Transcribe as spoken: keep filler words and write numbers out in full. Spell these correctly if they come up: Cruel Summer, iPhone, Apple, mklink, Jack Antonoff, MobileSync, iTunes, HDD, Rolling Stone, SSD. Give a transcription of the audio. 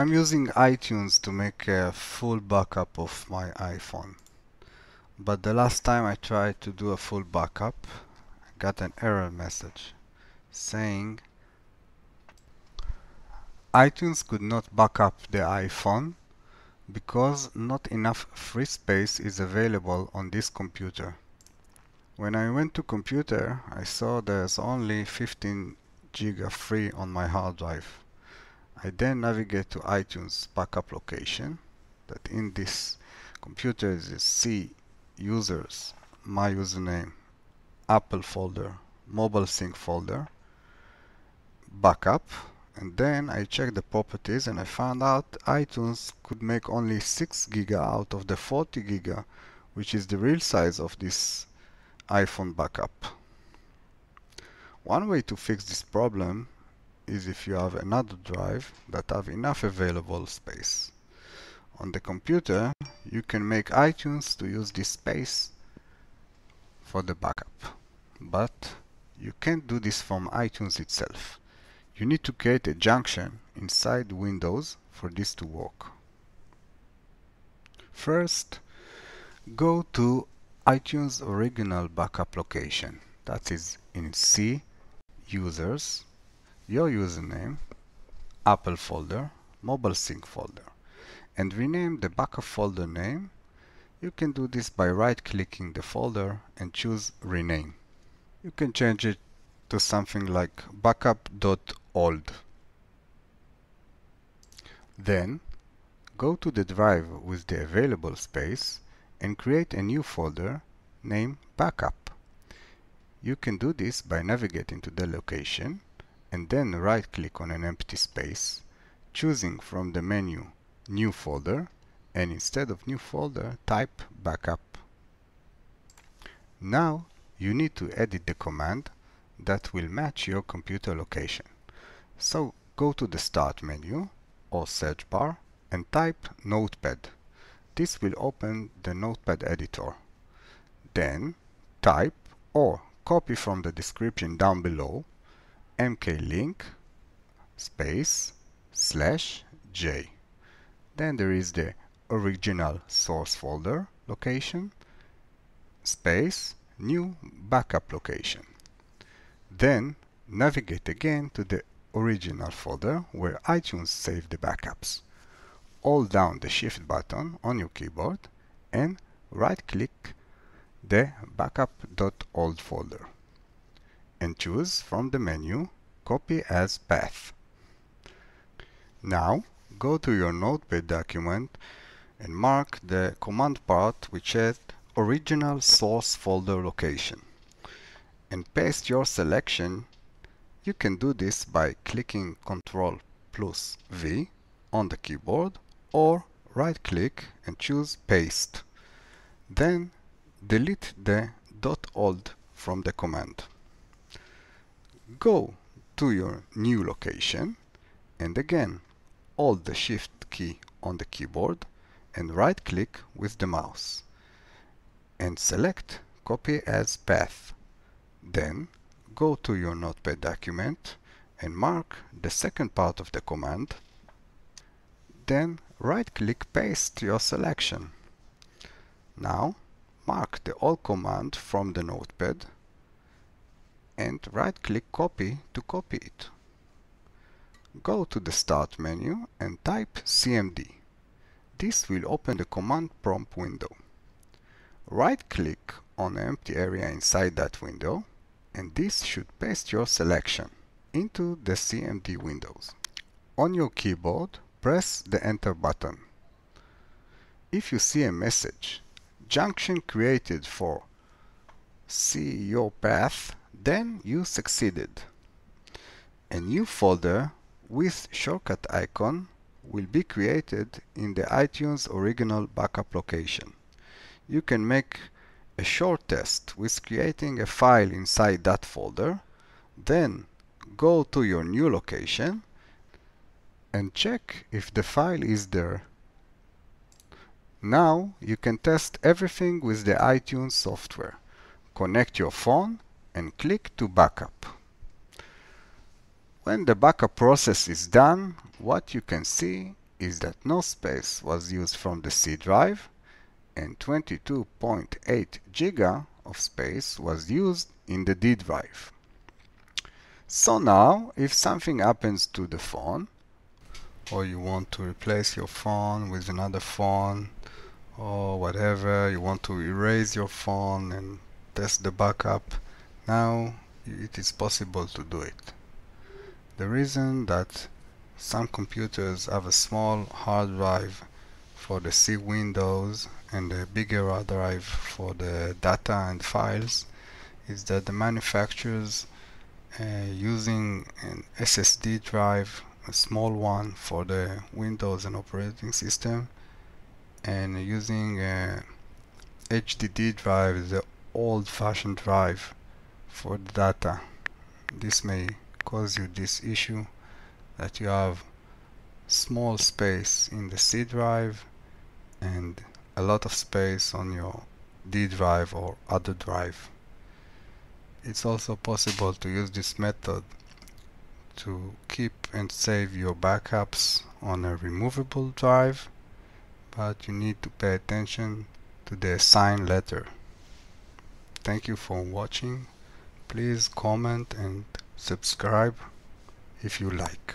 I'm using iTunes to make a full backup of my iPhone, but the last time I tried to do a full backup, I got an error message saying iTunes could not back up the iPhone because not enough free space is available on this computer. When I went to computer, I saw there's only fifteen giga free on my hard drive. I then navigate to iTunes backup location, that in this computer is C users, my username, Apple folder, MobileSync folder, backup. And then I checked the properties and I found out iTunes could make only six giga out of the forty giga, which is the real size of this iPhone backup. One way to fix this problem is if you have another drive that have enough available space. On the computer, you can make iTunes to use this space for the backup. But you can't do this from iTunes itself. You need to create a junction inside Windows for this to work. First, go to iTunes original backup location, that is in C, users, your username, Apple folder, MobileSync folder, and rename the backup folder name. You can do this by right-clicking the folder and choose rename. You can change it to something like backup dot old. Then go to the drive with the available space and create a new folder named backup. You can do this by navigating to the location and then right click on an empty space, choosing from the menu new folder, and instead of new folder type backup. Now you need to edit the command that will match your computer location. So go to the Start menu or search bar and type Notepad. This will open the Notepad editor. Then type or copy from the description down below mklink space slash j. Then there is the original source folder location space new backup location. Then navigate again to the original folder where iTunes saved the backups. Hold down the Shift button on your keyboard and right-click the backup dot old folder and choose from the menu Copy as Path. Now go to your Notepad document and mark the command part which says original source folder location, and paste your selection. You can do this by clicking Ctrl plus V on the keyboard or right click and choose paste. Then delete the .old from the command. Go to your new location and again hold the Shift key on the keyboard and right click with the mouse and select Copy as Path. Then go to your Notepad document and mark the second part of the command. Then right-click paste your selection. Now mark the old command from the Notepad and right-click copy to copy it. Go to the Start menu and type C M D. This will open the command prompt window. Right-click on the empty area inside that window, and this should paste your selection into the C M D windows. On your keyboard, press the Enter button. If you see a message, junction created for see your path, then you succeeded. A new folder with shortcut icon will be created in the iTunes original backup location. You can make a short test with creating a file inside that folder, then go to your new location and check if the file is there. Now you can test everything with the iTunes software. Connect your phone and click to backup. When the backup process is done, what you can see is that no space was used from the C drive and twenty-two point eight giga of space was used in the D drive. So now, if something happens to the phone, or you want to replace your phone with another phone, or whatever, you want to erase your phone and test the backup, now it is possible to do it. The reason that some computers have a small hard drive for the C windows and a bigger hard drive for the data and files is that the manufacturers uh, using an S S D drive, a small one for the Windows and operating system, and using a H D D drive, the old-fashioned drive for the data. This may cause you this issue that you have small space in the C drive and a lot of space on your D drive or other drive. It's also possible to use this method to keep and save your backups on a removable drive, but you need to pay attention to the assign letter. Thank you for watching. Please comment and subscribe if you like.